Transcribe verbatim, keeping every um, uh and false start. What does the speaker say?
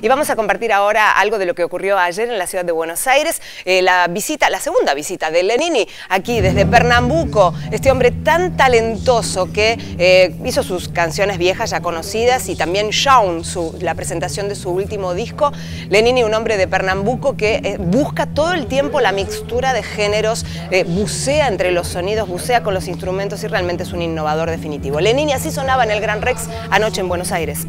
Y vamos a compartir ahora algo de lo que ocurrió ayer en la ciudad de Buenos Aires, eh, la visita, la segunda visita de Lenine, aquí desde Pernambuco, este hombre tan talentoso que eh, hizo sus canciones viejas ya conocidas y también Chao, su, la presentación de su último disco. Lenine, un hombre de Pernambuco que eh, busca todo el tiempo la mixtura de géneros, eh, bucea entre los sonidos, bucea con los instrumentos y realmente es un innovador definitivo. Lenine así sonaba en el Gran Rex anoche en Buenos Aires.